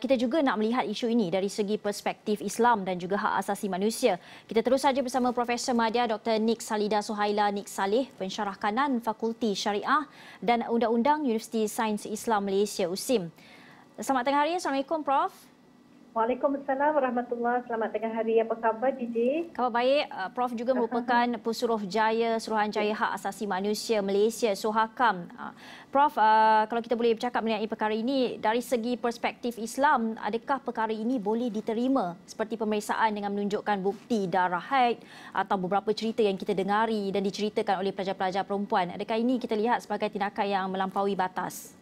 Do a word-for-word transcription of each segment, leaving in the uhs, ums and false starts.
kita juga nak melihat isu ini dari segi perspektif Islam dan juga hak asasi manusia. Kita terus saja bersama Profesor Madya Doktor Nik Salida Suhaila Nik Salleh, Pensyarah Kanan Fakulti Syariah dan Undang-Undang Universiti Sains Islam Malaysia U S I M. Selamat tengah hari. Assalamualaikum, Prof Waalaikumsalam warahmatullahi. Selamat tengah hari. Apa khabar, J J? Khabar baik. Prof juga merupakan Pesuruhjaya Suruhanjaya Hak Asasi Manusia Malaysia, SUHAKAM. Prof, kalau kita boleh bercakap mengenai perkara ini, dari segi perspektif Islam, adakah perkara ini boleh diterima? Seperti pemeriksaan dengan menunjukkan bukti darah haid atau beberapa cerita yang kita dengari dan diceritakan oleh pelajar-pelajar perempuan. Adakah ini kita lihat sebagai tindakan yang melampaui batas?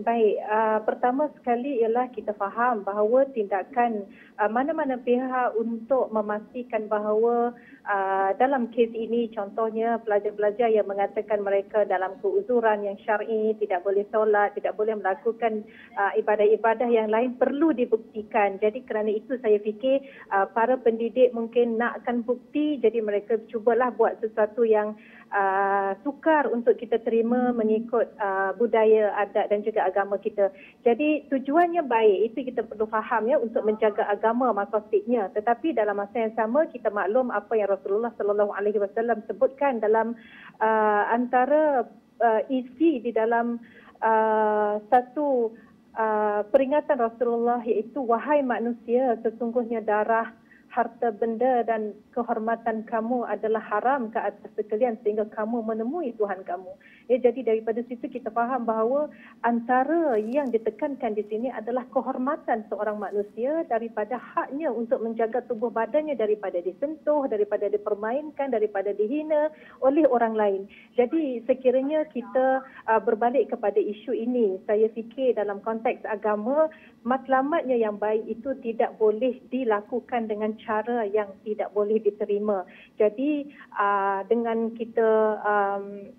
Baik, uh, pertama sekali ialah kita faham bahawa tindakan mana-mana uh, pihak untuk memastikan bahawa uh, dalam kes ini contohnya pelajar-pelajar yang mengatakan mereka dalam keuzuran yang syar'i, tidak boleh solat, tidak boleh melakukan ibadah-ibadah uh, yang lain perlu dibuktikan. Jadi kerana itu saya fikir uh, para pendidik mungkin nakkan bukti, jadi mereka cubalah buat sesuatu yang uh, sukar untuk kita terima mengikut uh, budaya, adat dan juga agama kita. Jadi tujuannya baik, itu kita perlu faham ya, untuk menjaga agama maksudnya. Tetapi dalam masa yang sama kita maklum apa yang Rasulullah sallallahu alaihi wasallam sebutkan dalam uh, antara uh, isi di dalam uh, satu uh, peringatan Rasulullah, iaitu wahai manusia, sesungguhnya darah, harta benda dan kehormatan kamu adalah haram ke atas sekalian sehingga kamu menemui Tuhan kamu. Ya, jadi daripada situ kita faham bahawa antara yang ditekankan di sini adalah kehormatan seorang manusia daripada haknya untuk menjaga tubuh badannya daripada disentuh, daripada dipermainkan, daripada dihina oleh orang lain. Jadi sekiranya kita uh, berbalik kepada isu ini, saya fikir dalam konteks agama, matlamatnya yang baik itu tidak boleh dilakukan dengan cara yang tidak boleh diterima. Jadi uh, dengan kita um,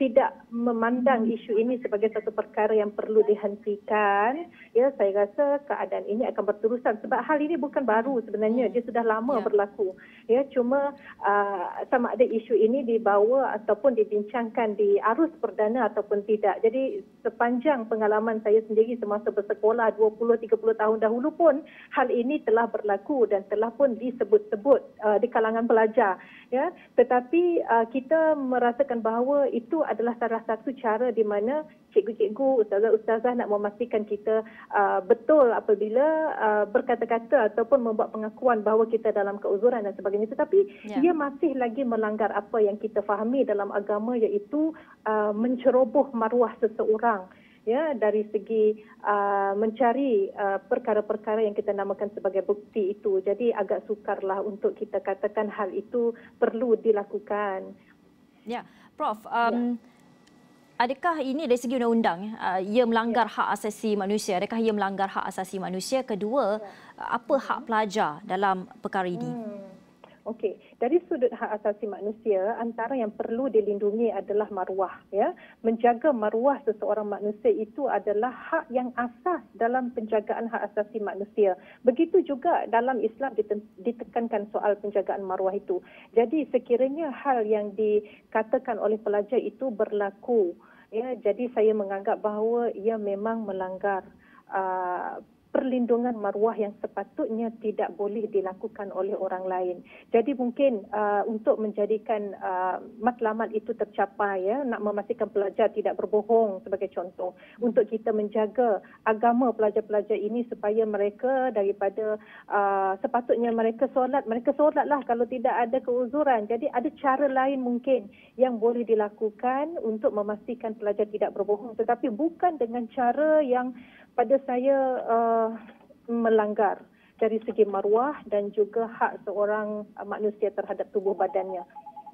tidak memandang isu ini sebagai satu perkara yang perlu dihentikan, ya, saya rasa keadaan ini akan berterusan sebab hal ini bukan baru sebenarnya, dia sudah lama ya. berlaku. Ya, cuma uh, sama ada isu ini dibawa ataupun dibincangkan di arus perdana ataupun tidak. Jadi sepanjang pengalaman saya sendiri semasa bersekolah dua puluh tiga puluh tahun dahulu pun hal ini telah berlaku dan telah pun disebut-sebut uh, di kalangan pelajar, ya. Tetapi uh, kita merasakan bahawa itu adalah salah satu cara di mana cikgu-cikgu, ustazah-ustazah nak memastikan kita uh, betul apabila uh, berkata-kata ataupun membuat pengakuan bahawa kita dalam keuzuran dan sebagainya. Tetapi ya. ia masih lagi melanggar apa yang kita fahami dalam agama, iaitu uh, menceroboh maruah seseorang. Ya, dari segi uh, mencari perkara-perkara uh, yang kita namakan sebagai bukti itu. Jadi agak sukarlah untuk kita katakan hal itu perlu dilakukan. Ya, Prof Um, ya. Adakah ini dari segi undang-undang uh, ia melanggar ya. hak asasi manusia? Adakah ia melanggar hak asasi manusia? Kedua, ya. apa hak pelajar dalam perkara ini? Hmm. Okey, dari sudut hak asasi manusia, antara yang perlu dilindungi adalah maruah, ya. Menjaga maruah seseorang manusia itu adalah hak yang asas dalam penjagaan hak asasi manusia. Begitu juga dalam Islam ditekankan soal penjagaan maruah itu. Jadi sekiranya hal yang dikatakan oleh pelajar itu berlaku, ya, jadi saya menganggap bahawa ia memang melanggar uh, perlindungan maruah yang sepatutnya tidak boleh dilakukan oleh orang lain. Jadi mungkin uh, untuk menjadikan uh, matlamat itu tercapai, ya, nak memastikan pelajar tidak berbohong sebagai contoh, untuk kita menjaga agama pelajar-pelajar ini supaya mereka daripada uh, sepatutnya mereka solat, mereka solatlah kalau tidak ada keuzuran. Jadi ada cara lain mungkin yang boleh dilakukan untuk memastikan pelajar tidak berbohong, tetapi bukan dengan cara yang pada saya uh, melanggar dari segi maruah dan juga hak seorang manusia terhadap tubuh badannya.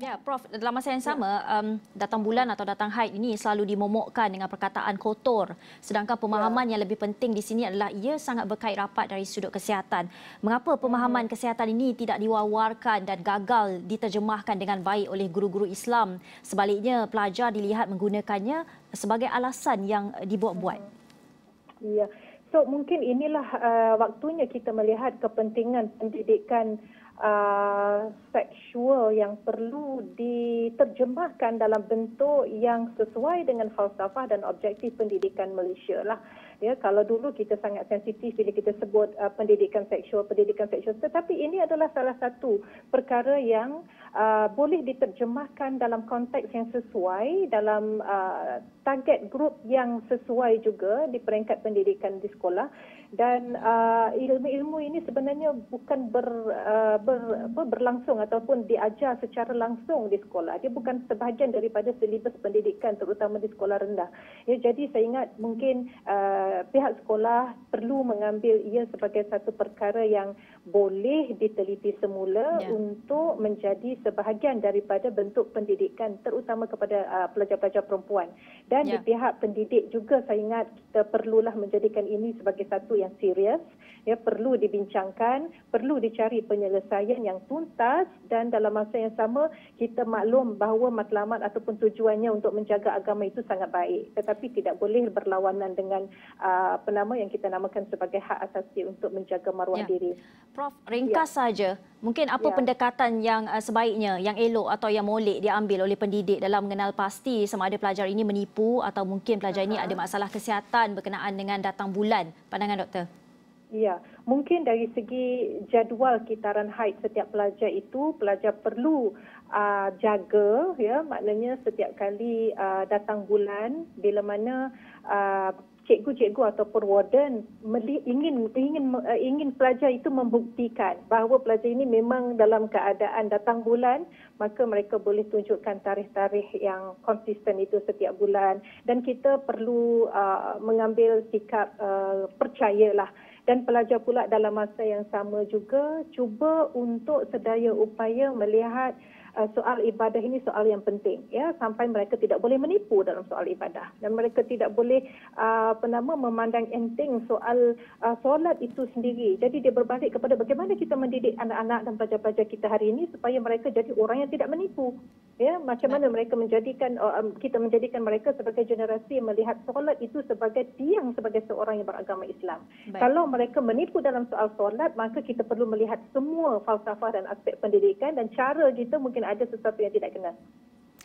Ya, Prof, dalam masa yang sama, um, datang bulan atau datang haid ini selalu dimomokkan dengan perkataan kotor. Sedangkan pemahaman ya. yang lebih penting di sini adalah ia sangat berkait rapat dari sudut kesihatan. Mengapa pemahaman kesihatan ini tidak diwawarkan dan gagal diterjemahkan dengan baik oleh guru-guru Islam? Sebaliknya, pelajar dilihat menggunakannya sebagai alasan yang dibuat-buat. Ya, so mungkin inilah uh, waktunya kita melihat kepentingan pendidikan uh, seksual yang perlu diterjemahkan dalam bentuk yang sesuai dengan falsafah dan objektif pendidikan Malaysia lah. Ya, kalau dulu kita sangat sensitif bila kita sebut uh, pendidikan seksual, pendidikan seksual, tetapi ini adalah salah satu perkara yang uh, boleh diterjemahkan dalam konteks yang sesuai, dalam uh, target group yang sesuai juga di peringkat pendidikan di sekolah. Dan uh, ilmu-ilmu ini sebenarnya bukan ber, uh, ber, ber, berlangsung ataupun diajar secara langsung di sekolah. Dia bukan sebahagian daripada silibus pendidikan, terutama di sekolah rendah. Ya, jadi saya ingat mungkin uh, pihak sekolah perlu mengambil ia sebagai satu perkara yang boleh diteliti semula, ya, untuk menjadi sebahagian daripada bentuk pendidikan, terutama kepada uh, pelajar-pelajar perempuan. Dan ya, di pihak pendidik juga saya ingat kita perlulah menjadikan ini sebagai satu yang serius, ya, perlu dibincangkan, perlu dicari penyelesaian yang tuntas, dan dalam masa yang sama kita maklum bahawa matlamat ataupun tujuannya untuk menjaga agama itu sangat baik, tetapi tidak boleh berlawanan dengan uh, apa nama yang kita namakan sebagai hak asasi untuk menjaga maruah ya. diri. Prof, ringkas saja, ya, mungkin apa ya. pendekatan yang uh, sebaiknya, yang elok atau yang molek diambil oleh pendidik dalam mengenal pasti sama ada pelajar ini menipu atau mungkin pelajar uh-huh. ini ada masalah kesihatan berkenaan dengan datang bulan, pandangan doktor? Ya, mungkin dari segi jadual kitaran haid setiap pelajar itu, pelajar perlu uh, jaga, ya, maknanya setiap kali uh, datang bulan, bila mana uh, cikgu-cikgu ataupun warden ingin ingin uh, ingin pelajar itu membuktikan bahawa pelajar ini memang dalam keadaan datang bulan, maka mereka boleh tunjukkan tarikh-tarikh yang konsisten itu setiap bulan, dan kita perlu uh, mengambil sikap uh, percayalah. Dan pelajar pula dalam masa yang sama juga cuba untuk sedaya upaya melihat uh, soal ibadah ini soal yang penting, ya, sampai mereka tidak boleh menipu dalam soal ibadah, dan mereka tidak boleh uh, apa nama memandang enteng soal uh, solat itu sendiri. Jadi dia berbalik kepada bagaimana kita mendidik anak-anak dan pelajar-pelajar kita hari ini supaya mereka jadi orang yang tidak menipu, ya, macam mana mereka menjadikan uh, kita menjadikan mereka sebagai generasi yang melihat solat itu sebagai tiang sebagai seorang yang beragama Islam. Baik. Kalau mereka menipu dalam soal solat, maka kita perlu melihat semua falsafah dan aspek pendidikan, dan cara kita mungkin ada sesuatu yang tidak kena.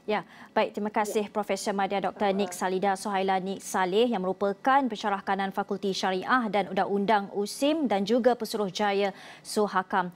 Ya, baik, terima kasih ya. Profesor Madya Doktor Nik Salida Suhaila Nik Salleh yang merupakan pensyarah kanan Fakulti Syariah dan Undang-Undang U S I M dan juga Pesuruhjaya SUHAKAM.